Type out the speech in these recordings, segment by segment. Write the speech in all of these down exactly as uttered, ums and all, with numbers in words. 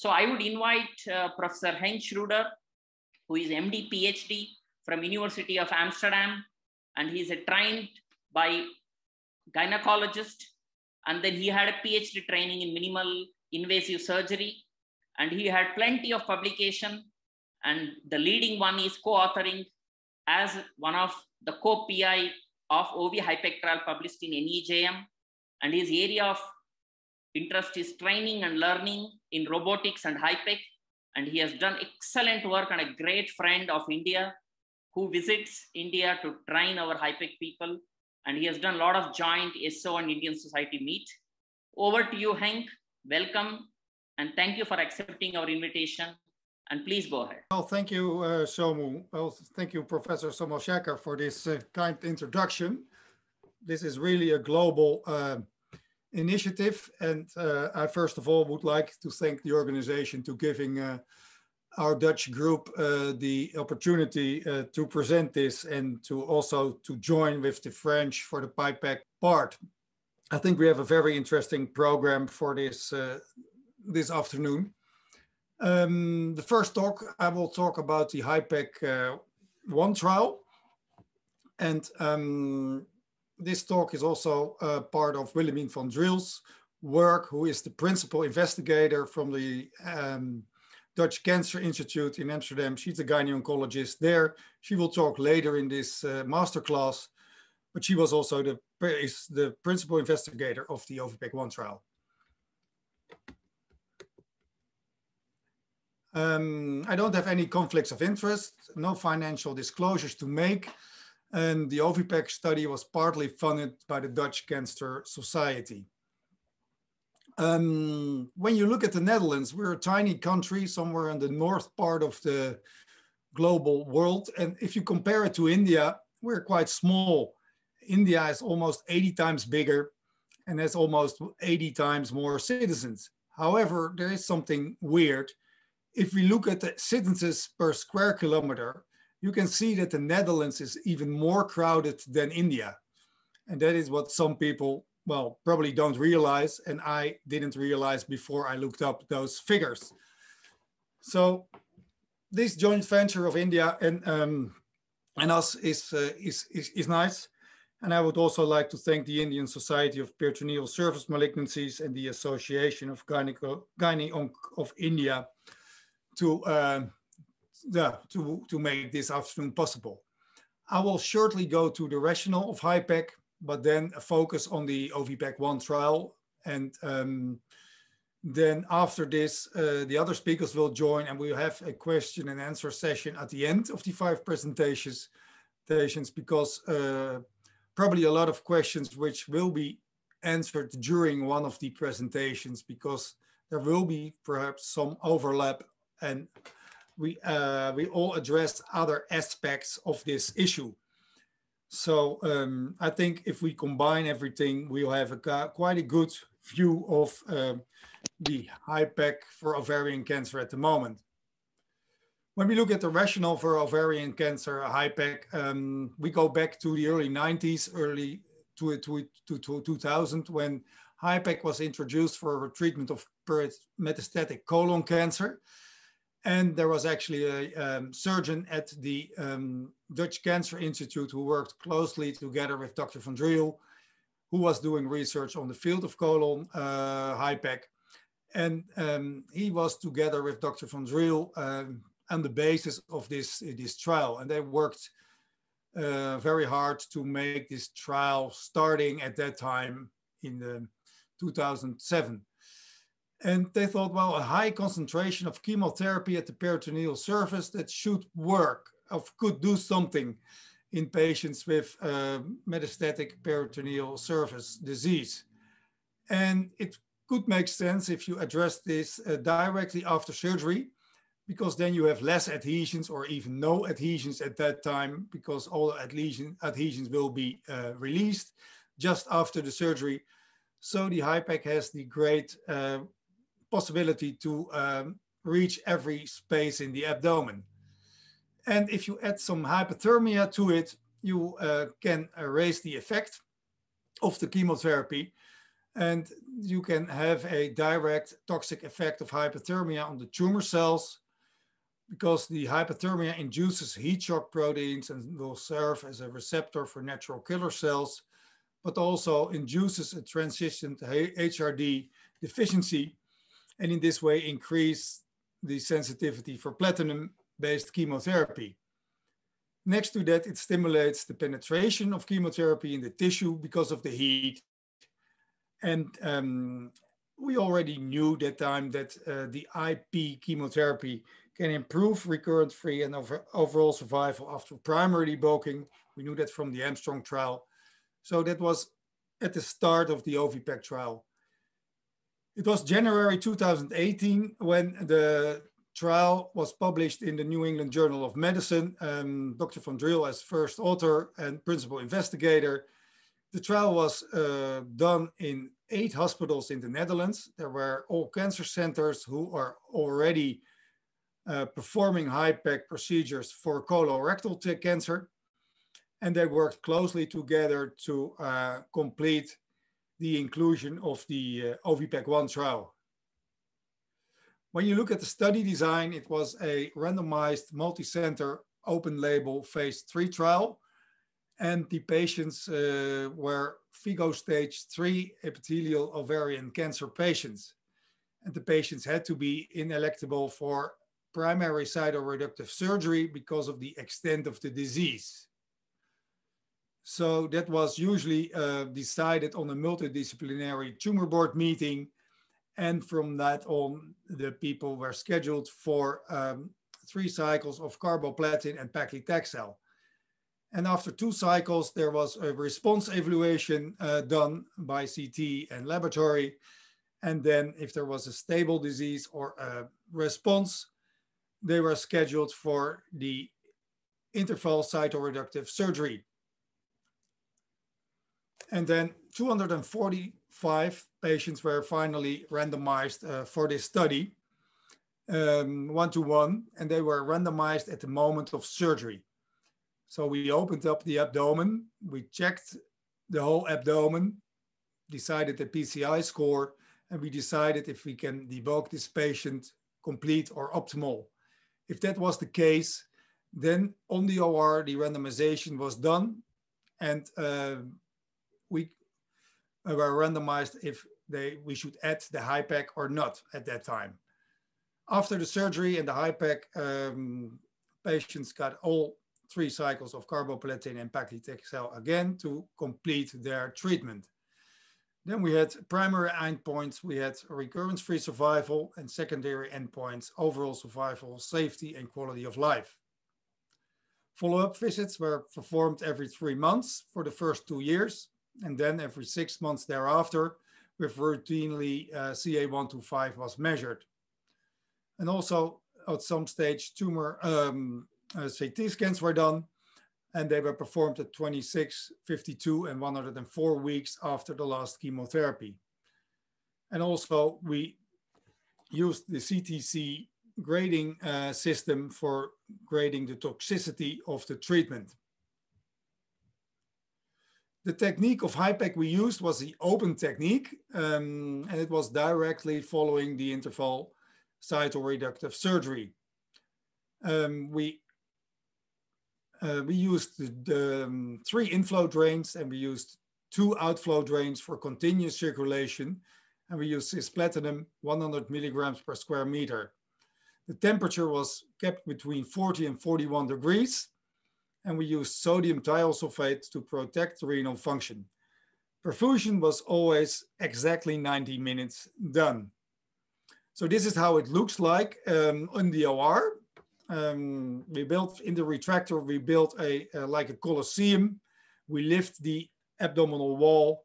So I would invite uh, Professor Henk Schreuder, who is M D, PhD from University of Amsterdam, and he's a trained by gynecologist, and then he had a PhD training in minimal invasive surgery, and he had plenty of publication, and the leading one is co-authoring as one of the co-P I of O V HiPEC trial published in N E J M, and his area of interest is training and learning in robotics and HiPEC, and he has done excellent work and a great friend of India who visits India to train our HiPEC people, and he has done a lot of joint I S O and Indian Society meet. Over to you, Henk. Welcome, and thank you for accepting our invitation. And please go ahead. Well, thank you, uh, Somu. Well, thank you, Professor Somoshekhar, for this uh, kind introduction. This is really a global uh, initiative, and uh, I first of all would like to thank the organization to giving uh, our Dutch group uh, the opportunity uh, to present this and to also to join with the French for the PIPEC part. I think we have a very interesting program for this uh, this afternoon. Um, the first talk, I will talk about the HiPEC uh, one trial, and um, this talk is also uh, part of Willemien van Driel's work, who is the principal investigator from the um, Dutch Cancer Institute in Amsterdam. She's a gynecologist there. She will talk later in this uh, masterclass, but she was also the, is the principal investigator of the O V HiPEC one trial. Um, I don't have any conflicts of interest, no financial disclosures to make, and the O V HiPEC study was partly funded by the Dutch Cancer Society. Um, when you look at the Netherlands, we're a tiny country somewhere in the north part of the global world, and if you compare it to India, we're quite small. India is almost eighty times bigger and has almost eighty times more citizens. However, there is something weird. If we look at the citizens per square kilometer, you can see that the Netherlands is even more crowded than India. And that is what some people, well, probably don't realize, and I didn't realize before I looked up those figures. So this joint venture of India and, um, and us is, uh, is, is, is nice. And I would also like to thank the Indian Society of Peritoneal Surface Malignancies and the Association of Gynaecology of India to, uh, yeah, to, to make this afternoon possible. I will shortly go to the rationale of HiPEC, but then focus on the O V HiPEC one trial. And um, then after this, uh, the other speakers will join, and we'll have a question and answer session at the end of the five presentations, because uh, probably a lot of questions which will be answered during one of the presentations, because there will be perhaps some overlap, and we, uh, we all address other aspects of this issue. So um, I think if we combine everything, we'll have a, quite a good view of um, the HiPEC for ovarian cancer at the moment. When we look at the rationale for ovarian cancer, HiPEC, um, we go back to the early nineties, early to, to, to, to two thousand, when HiPEC was introduced for treatment of metastatic colon cancer. And there was actually a um, surgeon at the um, Dutch Cancer Institute who worked closely together with Doctor Van Driel, who was doing research on the field of colon uh, HiPEC. And um, he was together with Doctor Van Driel um, on the basis of this, this trial. And they worked uh, very hard to make this trial starting at that time in the two thousand seven. And they thought, well, a high concentration of chemotherapy at the peritoneal surface, that should work, or could do something in patients with uh, metastatic peritoneal surface disease. And it could make sense if you address this uh, directly after surgery, because then you have less adhesions or even no adhesions at that time, because all adhesion, adhesions will be uh, released just after the surgery. So the HiPEC has the great uh, possibility to um, reach every space in the abdomen. And if you add some hypothermia to it, you uh, can raise the effect of the chemotherapy. and you can have a direct toxic effect of hypothermia on the tumor cells, because the hypothermia induces heat shock proteins and will serve as a receptor for natural killer cells, but also induces a transition to H R D deficiency, and in this way increase the sensitivity for platinum-based chemotherapy. Next to that, it stimulates the penetration of chemotherapy in the tissue because of the heat. And um, we already knew that time that uh, the I P chemotherapy can improve recurrent-free and over overall survival after primary debulking. We knew that from the Armstrong trial. So that was at the start of the OVHIPEC trial. It was January two thousand eighteen when the trial was published in the New England Journal of Medicine. Um, Doctor Van Driel as first author and principal investigator. The trial was uh, done in eight hospitals in the Netherlands. There were all cancer centers who are already uh, performing HiPEC procedures for colorectal cancer. And they worked closely together to uh, complete the inclusion of the uh, OVHIPEC one trial. When you look at the study design, it was a randomized multi-center open label phase three trial. And the patients uh, were FIGO stage three epithelial ovarian cancer patients. And the patients had to be inelectable for primary cytoreductive surgery because of the extent of the disease. So that was usually uh, decided on a multidisciplinary tumor board meeting. And from that on, the people were scheduled for um, three cycles of carboplatin and paclitaxel. And after two cycles, there was a response evaluation uh, done by C T and laboratory. And then if there was a stable disease or a response, they were scheduled for the interval cytoreductive surgery. And then two hundred forty-five patients were finally randomized uh, for this study, um, one to one, and they were randomized at the moment of surgery. So we opened up the abdomen, we checked the whole abdomen, decided the P C I score, and we decided if we can debulk this patient complete or optimal. If that was the case, then on the O R, the randomization was done, and uh, we were randomized if they, we should add the HiPEC or not at that time. After the surgery and the HiPEC, um, patients got all three cycles of carboplatin and paclitaxel again to complete their treatment. Then we had primary endpoints, we had recurrence-free survival, and secondary endpoints, overall survival, safety, and quality of life. Follow-up visits were performed every three months for the first two years, and then every six months thereafter, with routinely uh, C A one twenty-five was measured. And also, at some stage, tumor, um, Uh, C T scans were done, and they were performed at twenty-six, fifty-two, and one hundred four weeks after the last chemotherapy. And also, we used the C T C grading uh, system for grading the toxicity of the treatment. The technique of HiPEC we used was the open technique, um, and it was directly following the interval cytoreductive surgery. Um, we Uh, we used the, the um, three inflow drains, and we used two outflow drains for continuous circulation. And we used cisplatinum, one hundred milligrams per square meter. The temperature was kept between forty and forty-one degrees. And we used sodium thiosulfate to protect renal function. Perfusion was always exactly ninety minutes done. So this is how it looks like um, on the O R. Um, we built in the retractor, we built a, uh, like a colosseum. We lift the abdominal wall,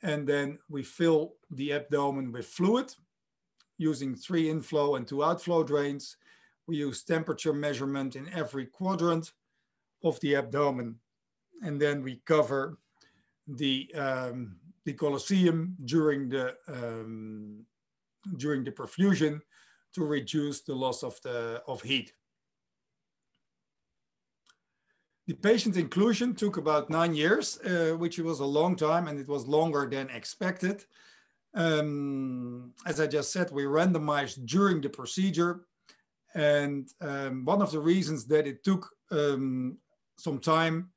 and then we fill the abdomen with fluid using three inflow and two outflow drains. We use temperature measurement in every quadrant of the abdomen. And then we cover the, um, the colosseum during the, um, during the perfusion to reduce the loss of, the, of heat. The patient inclusion took about nine years, uh, which was a long time, and it was longer than expected. Um, as I just said, we randomized during the procedure. And um, one of the reasons that it took um, some time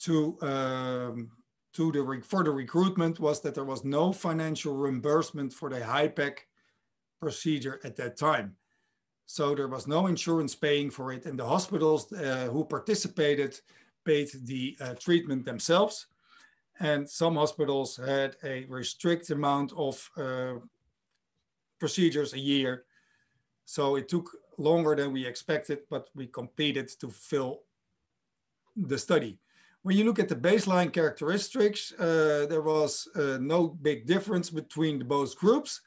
to, um, to the for the recruitment was that there was no financial reimbursement for the HiPEC procedure at that time. So there was no insurance paying for it, and the hospitals uh, who participated paid the uh, treatment themselves. And some hospitals had a restricted amount of uh, procedures a year. So it took longer than we expected, but we competed to fill the study. When you look at the baseline characteristics, uh, there was uh, no big difference between both groups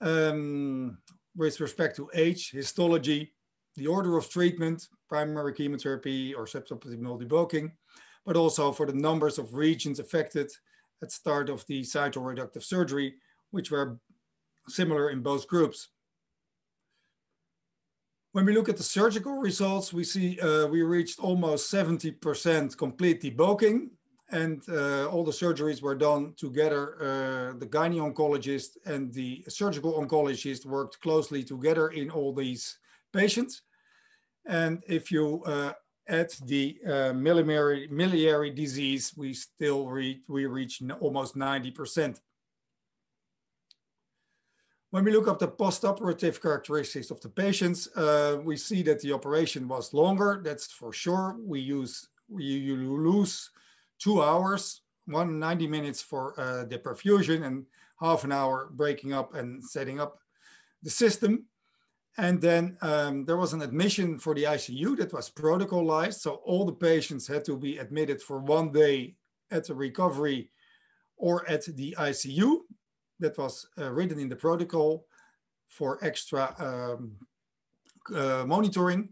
um, with respect to age, histology, the order of treatment, primary chemotherapy or septoplasmal debulking, but also for the numbers of regions affected at start of the cytoreductive surgery, which were similar in both groups. When we look at the surgical results, we see uh, we reached almost seventy percent complete debulking, and uh, all the surgeries were done together. Uh, the gynae oncologist and the surgical oncologist worked closely together in all these patients. And if you uh, at the uh, miliary, miliary disease, we still reach, we reach almost ninety percent. When we look at the postoperative characteristics of the patients, uh, we see that the operation was longer, that's for sure. We use, we, you lose two hours, one ninety minutes for uh, the perfusion and half an hour breaking up and setting up the system. And then um, there was an admission for the I C U that was protocolized. So all the patients had to be admitted for one day at the recovery or at the I C U. That was uh, written in the protocol for extra um, uh, monitoring.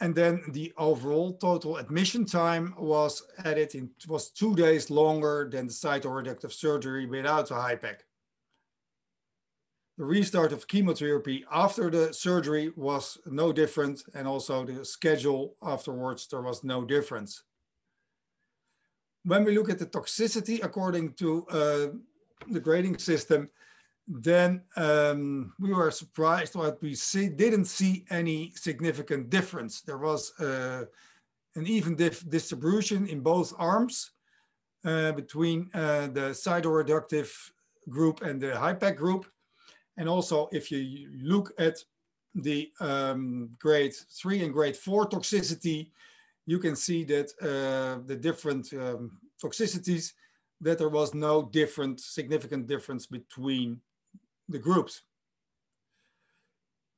And then the overall total admission time was added in, was two days longer than the cytoreductive surgery without the HiPEC. The restart of chemotherapy after the surgery was no different, and also the schedule afterwards, there was no difference. When we look at the toxicity according to uh, the grading system, then um, we were surprised that we see, didn't see any significant difference. There was uh, an even dif distribution in both arms uh, between uh, the cytoreductive group and the HiPEC group. And also, if you look at the um, grade three and grade four toxicity, you can see that uh, the different um, toxicities, that there was no different, significant difference between the groups.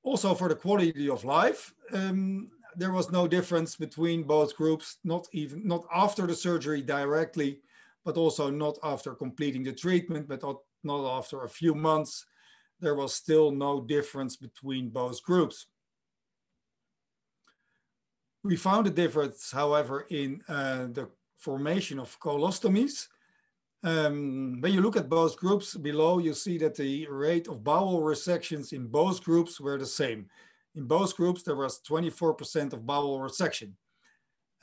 Also, for the quality of life, um, there was no difference between both groups, not even, not after the surgery directly, but also not after completing the treatment, but not, not after a few months. There was still no difference between both groups. We found a difference, however, in uh, the formation of colostomies. Um, when you look at both groups below, you see that the rate of bowel resections in both groups were the same. In both groups, there was twenty-four percent of bowel resection.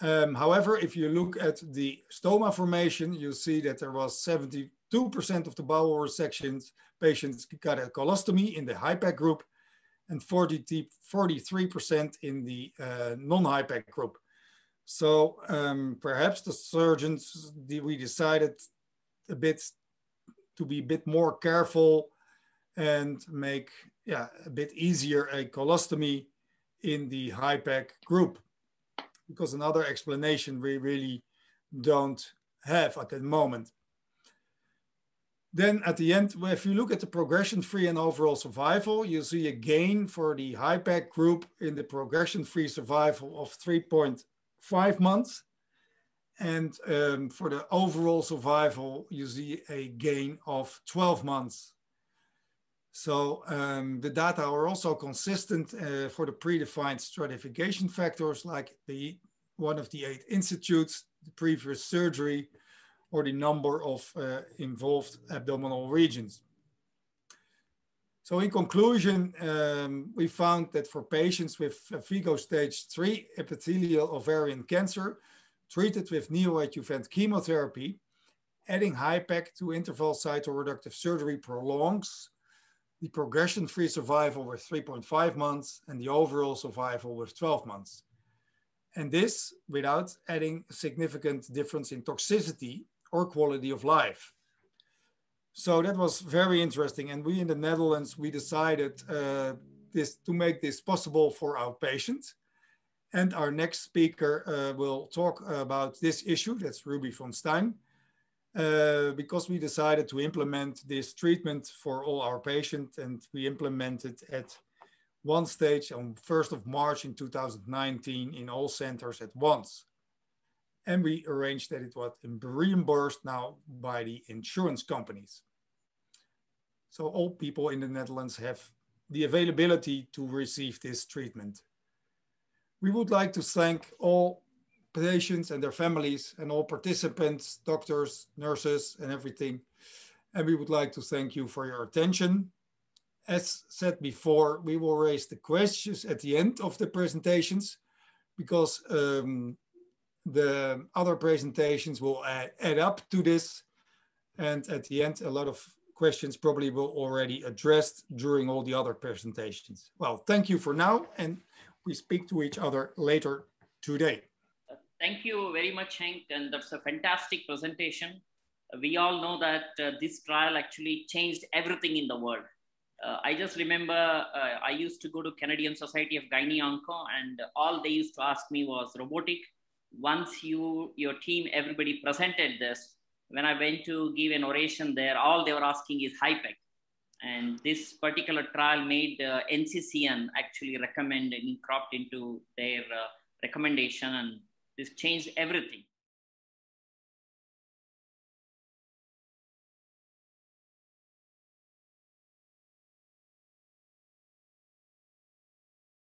Um, however, if you look at the stoma formation, you see that there was seventy percent two percent of the bowel resections patients got a colostomy in the HiPEC group, and forty-three percent in the uh, non-HiPEC group. So um, perhaps the surgeons, we decided a bit to be a bit more careful and make yeah, a bit easier a colostomy in the HiPEC group, because another explanation we really don't have at the moment. Then at the end, if you look at the progression-free and overall survival, you see a gain for the HiPEC group in the progression-free survival of three point five months. And um, for the overall survival, you see a gain of twelve months. So um, the data are also consistent uh, for the predefined stratification factors, like the one of the eight institutes, the previous surgery, or the number of uh, involved abdominal regions. So in conclusion, um, we found that for patients with FIGO stage three epithelial ovarian cancer treated with neoadjuvant chemotherapy adding HiPEC to interval cytoreductive surgery prolongs the progression-free survival with three point five months and the overall survival with twelve months. And this without adding a significant difference in toxicity or quality of life. So that was very interesting. And we in the Netherlands, we decided uh, this to make this possible for our patients. And our next speaker uh, will talk about this issue. That's Ruby von Stein. Uh, because we decided to implement this treatment for all our patients, and we implemented at one stage on first of March in two thousand nineteen in all centers at once. And we arranged that it was reimbursed now by the insurance companies. So all people in the Netherlands have the availability to receive this treatment. We would like to thank all patients and their families and all participants, doctors, nurses, and everything. And we would like to thank you for your attention. As said before, we will raise the questions at the end of the presentations, because um, the other presentations will add, add up to this. And at the end, a lot of questions probably were already addressed during all the other presentations. Well, thank you for now. And we speak to each other later today. Thank you very much, Henk, and that's a fantastic presentation. We all know that uh, this trial actually changed everything in the world. Uh, I just remember uh, I used to go to Canadian Society of Gynaecology, and all they used to ask me was robotic. Once you, your team, everybody presented this, when I went to give an oration there, all they were asking is HiPEC. And this particular trial made uh, N C C N actually recommend and cropped into their uh, recommendation, and this changed everything.